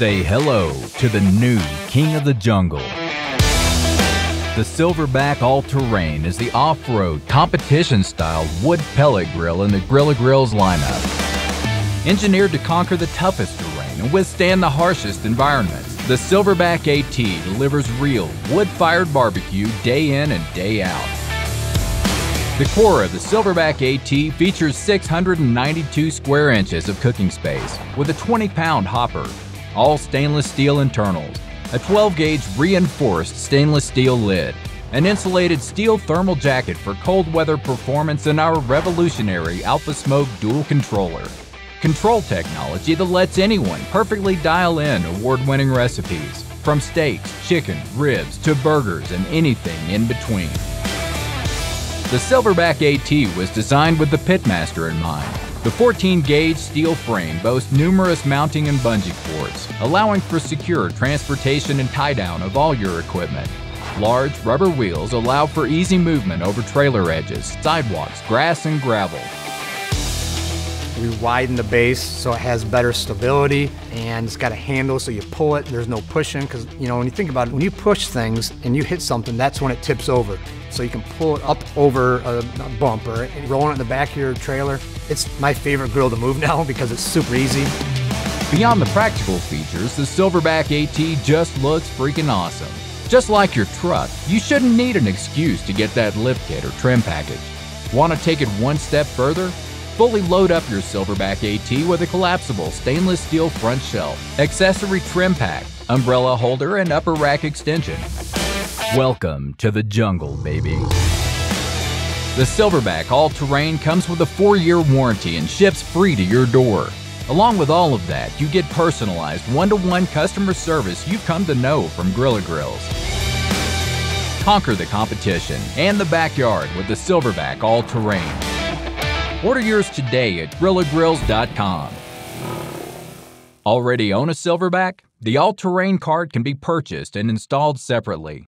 Say hello to the new king of the jungle. The Silverbac All-Terrain is the off-road, competition-style wood pellet grill in the Grilla Grills lineup. Engineered to conquer the toughest terrain and withstand the harshest environments, the Silverbac AT delivers real, wood-fired barbecue day in and day out. The core of the Silverbac AT features 692 square inches of cooking space with a 20-pound hopper, all stainless steel internals, a 12-gauge reinforced stainless steel lid, an insulated steel thermal jacket for cold weather performance, and our revolutionary Alpha Smoke Dual Controller. Control technology that lets anyone perfectly dial in award-winning recipes, from steaks, chicken, ribs, to burgers, and anything in between. The Silverbac AT was designed with the Pitmaster in mind. The 14-gauge steel frame boasts numerous mounting and bungee ports, allowing for secure transportation and tie-down of all your equipment. Large rubber wheels allow for easy movement over trailer edges, sidewalks, grass, and gravel. We widen the base so it has better stability, and it's got a handle so you pull it, there's no pushing, because you know, when you think about it, when you push things and you hit something, that's when it tips over. So you can pull it up over a bumper and roll it in the back of your trailer. It's my favorite grill to move now because it's super easy. Beyond the practical features, the Silverbac AT just looks freaking awesome. Just like your truck, you shouldn't need an excuse to get that lift kit or trim package. Want to take it one step further? Fully load up your Silverbac AT with a collapsible stainless steel front shelf, accessory trim pack, umbrella holder, and upper rack extension. Welcome to the jungle, baby. The Silverbac All-Terrain comes with a 4-year warranty and ships free to your door. Along with all of that, you get personalized one-to-one customer service you've come to know from Grilla Grills. Conquer the competition and the backyard with the Silverbac All-Terrain. Order yours today at GrillaGrills.com. Already own a Silverbac? The all-terrain cart can be purchased and installed separately.